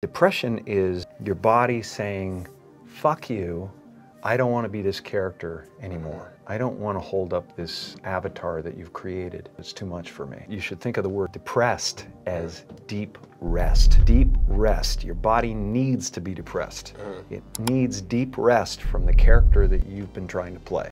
Depression is your body saying, fuck you, I don't want to be this character anymore. I don't want to hold up this avatar that you've created. It's too much for me. You should think of the word depressed as deep rest. Deep rest. Your body needs to be depressed. It needs deep rest from the character that you've been trying to play.